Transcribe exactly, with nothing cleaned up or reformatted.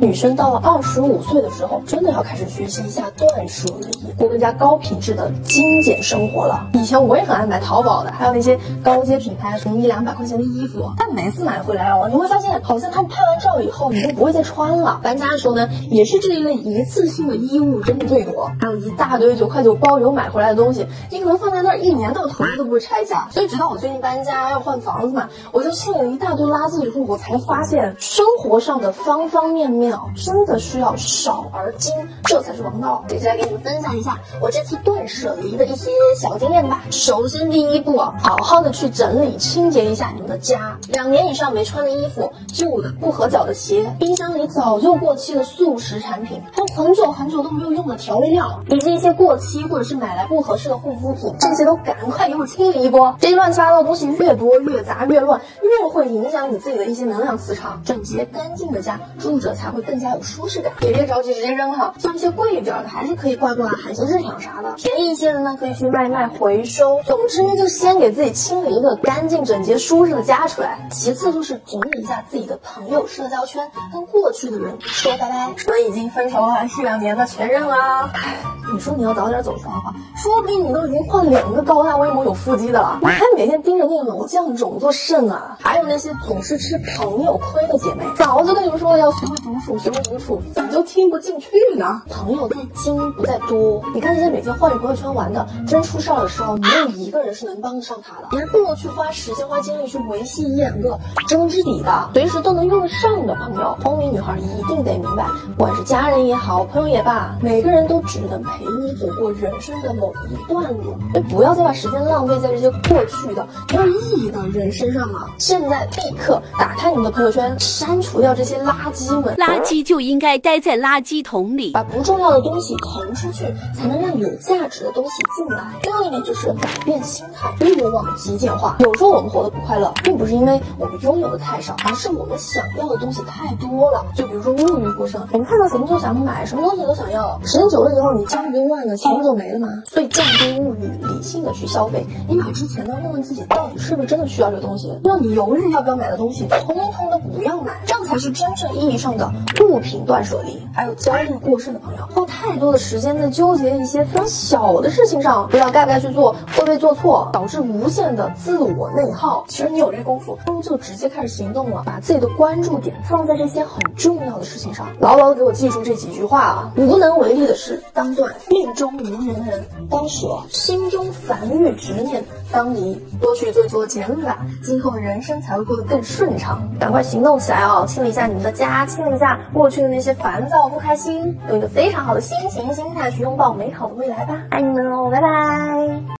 女生到了二十五岁的时候，真的要开始学习一下断舍离，过更加高品质的精简生活了。以前我也很爱买淘宝的，还有那些高阶品牌什么一两百块钱的衣服，但每次买回来哦，你会发现好像他们拍完照以后你都不会再穿了。搬家的时候呢，也是这一类一次性的衣物真的最多，还有一大堆九块九包邮买回来的东西，你可能放在那儿一年到头都不会拆下。所以直到我最近搬家要换房子嘛，我就清了一大堆垃圾以后，我才发现生活上的方方面面。 真的需要少而精，这才是王道。接下来给你们分享一下我这次断舍离的一些小经验吧。首先第一步啊，好好的去整理清洁一下你们的家。两年以上没穿的衣服、旧的不合脚的鞋、冰箱里早就过期的速食产品，还有很久很久都没有用的调味料，以及一些过期或者是买来不合适的护肤品，这些都赶快给我清理一波。这些乱七八糟的东西越多越杂越乱，越会影响你自己的一些能量磁场。整洁干净的家，住着才会 更加有舒适感，也别着急直接扔哈。像一些贵一点的，还是可以挂挂海鲜市场啥的；便宜一些的呢，可以去卖卖回收。总之呢，就先给自己清理一个干净、整洁、舒适的家出来。其次就是整理一下自己的朋友社交圈，跟过去的人说拜拜。我们已经分手了一两年的前任啦，唉，你说你要早点走出来的话，说不定你都已经换两个高大威猛有腹肌的了。你还每天盯着那个老酱肿做肾啊？还有那些总是吃朋友亏的姐妹，早就跟你们说了要学会独处。 学会独处，怎么就听不进去呢？朋友在精不在多，你看这些每天换着朋友圈玩的，真出事儿的时候，没有一个人是能帮得上他的。你还不如去花时间、花精力去维系一两个真知底的、随时都能用得上的朋友。聪明女孩一定得明白，不管是家人也好，朋友也罢，每个人都只能陪你走过人生的某一段路，就不要再把时间浪费在这些过去的没有意义的人身上了。现在立刻打开你们的朋友圈，删除掉这些垃圾们。 垃圾就应该待在垃圾桶里，把不重要的东西腾出去，才能让有价值的东西进来。最后一点就是改变心态，欲望极简化。有时候我们活得不快乐，并不是因为我们拥有的太少，而是我们想要的东西太多了。就比如说物欲过剩，我们看到什么就想买，什么东西都想要。时间久了以后，你家里乱了，钱不就没了吗？所以降低物欲，理性的去消费。你买之前呢，问问自己到底是不是真的需要这个东西，让你犹豫要不要买的东西，通通都不要买，这样才是真正意义上的 物品断舍离。还有焦虑过剩的朋友，花太多的时间在纠结一些非常小的事情上，不知道该不该去做，会不会做错，导致无限的自我内耗。其实你有这功夫，不如就直接开始行动了，把自己的关注点放在这些很重要的事情上。牢牢的给我记住这几句话啊！无能为力的事当断，命中无缘人当舍，心中烦欲执念当离，多去做做减法，今后人生才会过得更顺畅。赶快行动起来哦！清理一下你们的家，清理一下 过去的那些烦躁、不开心，用一个非常好的心情、心态去拥抱美好的未来吧！爱你们哦，拜拜。